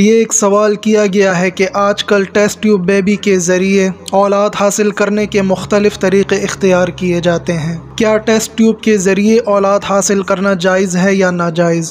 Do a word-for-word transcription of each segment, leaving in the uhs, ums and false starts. ये एक सवाल किया गया है कि आजकल टेस्ट ट्यूब बेबी के ज़रिए औलाद हासिल करने के मुख्तलिफ़ तरीक़े इख्तियार किए जाते हैं। क्या टेस्ट ट्यूब के ज़रिए औलाद हासिल करना जायज़ है या नाजायज़?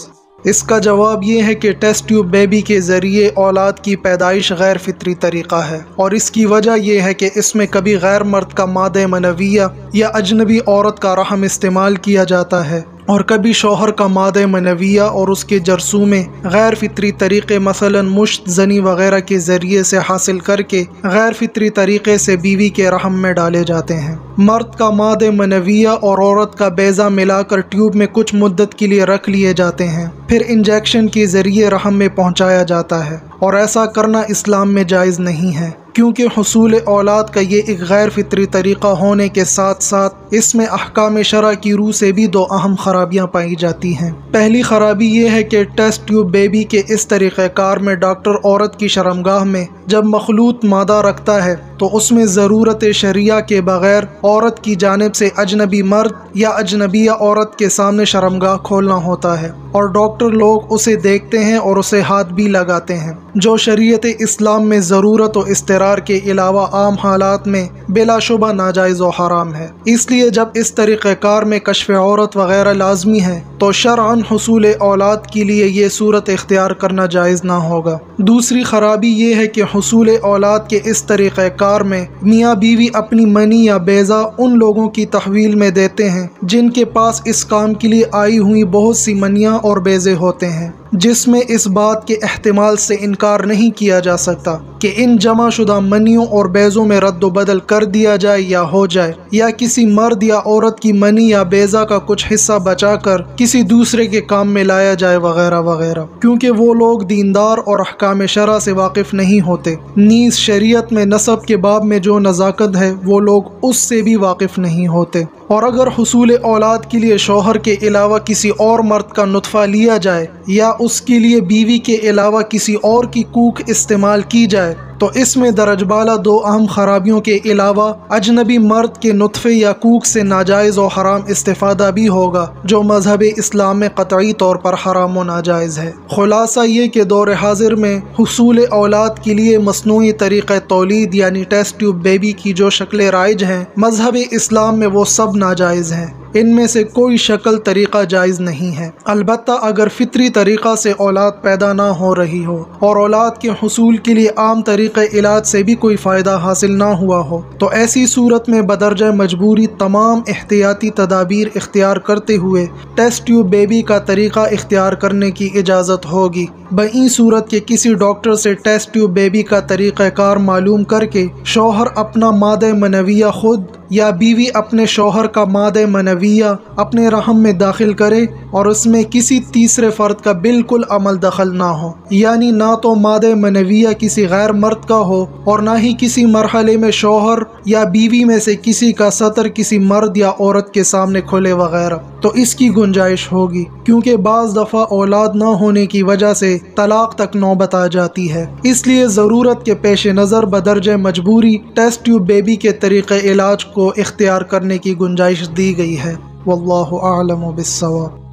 इसका जवाब ये है कि टेस्ट ट्यूब बेबी के ज़रिए औलाद की पैदाइश गैर फितरी तरीक़ा है और इसकी वजह यह है कि इसमें कभी गैर मर्द का मादा मनविया या अजनबी औरत का रहम इस्तेमाल किया जाता है और कभी शौहर का मादा मनविया और उसके जरसूमें गैर फितरी तरीक़े मसलन मुश्त जनी वगैरह के ज़रिए से हासिल करके गैर फितरी तरीक़े से बीवी के रहम में डाले जाते हैं। मर्द का मादा मनविया और औरत का बेज़ा मिलाकर ट्यूब में कुछ मुद्दत के लिए रख लिए जाते हैं, फिर इंजेक्शन के ज़रिए रहम में पहुँचाया जाता है और ऐसा करना इस्लाम में जायज़ नहीं है क्योंकि हुसूल औलाद का ये एक गैर फितरी तरीक़ा होने के साथ साथ इसमें अहकाम शरा की रूह से भी दो अहम खराबियाँ पाई जाती हैं। पहली खराबी ये है कि टेस्ट ट्यूब बेबी के इस तरीक़ेकार में डॉक्टर औरत की शर्मगाह में जब मखलूत मादा रखता है तो उसमें ज़रूरत शरिया के बग़ैर औरत की जानिब से अजनबी मर्द या अजनबी औरत के सामने शर्मगाह खोलना होता है और डॉक्टर लोग उसे देखते हैं और उसे हाथ भी लगाते हैं, जो शरीयत इस्लाम में ज़रूरत और इस्तिरार के अलावा आम हालात में बिलाशुबा नाजायज़ और हराम है। इसलिए जब इस तरीक़ेकार में कश्फ़ औरत वगैरह लाजमी है तो शरअन हुसूल औलाद के लिए ये सूरत इख्तियार करना जायज़ ना होगा। दूसरी खराबी ये है कि हुसूल औलाद के इस तरीक़ेकार में मियाँ बीवी अपनी मनी या बेज़ा उन लोगों की तहवील में देते हैं जिनके पास इस काम के लिए आई हुई बहुत सी मनियाँ और बेज़े होते हैं, जिसमें इस बात के एहतमाल से इनकार नहीं किया जा सकता कि इन जमाशुदा मनियों और बेज़ों में रद्दबदल कर दिया जाए या हो जाए या किसी मर्द या औरत की मनी या बेज़ा का कुछ हिस्सा बचाकर किसी दूसरे के काम में लाया जाए वगैरह वगैरह, क्योंकि वो लोग दीनदार और अहकाम शरा से वाकिफ़ नहीं होते। नीज शरीयत में नसब के बाब में जो नज़ाकत है वो लोग उससे भी वाकिफ़ नहीं होते। और अगर हुसूल औलाद के लिए शौहर के अलावा किसी और मर्द का नुतफ़ा लिया जाए या उसके लिए बीवी के अलावा किसी और की कूख इस्तेमाल की जाए तो इसमें दरजबाला दो अहम खराबियों के अलावा अजनबी मर्द के नुतफ़े या कूक से नाजायज़ और हराम इस्तेफ़ादा भी होगा, जो मजहब इस्लाम में कतई तौर पर हराम व नाजायज़ है। खुलासा ये कि दौर हाजिर में हुसूल औलाद के लिए मसनूई तरीक़े तौलीद यानी टेस्ट ट्यूब बेबी की जो शक्लें राइज हैं मजहब इस्लाम में वो सब नाजायज़ हैं, इनमें से कोई शक्ल तरीक़ा जायज़ नहीं है। अलबत्ता अगर फितरी तरीक़ा से औलाद पैदा ना हो रही हो और औलाद के हुसूल के लिए आम तरीक़े इलाज से भी कोई फ़ायदा हासिल ना हुआ हो तो ऐसी सूरत में बदरजा मजबूरी तमाम एहतियाती तदाबीर इख्तियार करते हुए टेस्ट ट्यूब बेबी का तरीक़ा इख्तियार करने की इजाज़त होगी। बई सूरत के किसी डॉक्टर से टेस्ट ट्यूब बेबी का तरीक़ाकार मालूम करके शौहर अपना मादा मनविया खुद या बीवी अपने शौहर का मादा मनविया अपने रहम में दाखिल करे और उसमें किसी तीसरे फ़र्द का बिल्कुल अमल दखल ना हो, यानी ना तो मादा मनविया किसी गैर मर्द का हो और ना ही किसी मरहले में शौहर या बीवी में से किसी का सतर किसी मर्द या औरत के सामने खुले वगैरह, तो इसकी गुंजाइश होगी क्योंकि बाज़ दफ़ा औलाद ना होने की वजह से तलाक तक नौबत आ जाती है। इसलिए ज़रूरत के पेश नज़र बदरजे मजबूरी टेस्ट ट्यूब बेबी के तरीक़े इलाज को इख्तियार करने की गुंजाइश दी गई है। वल्लाहु आलम बिस्सवाब।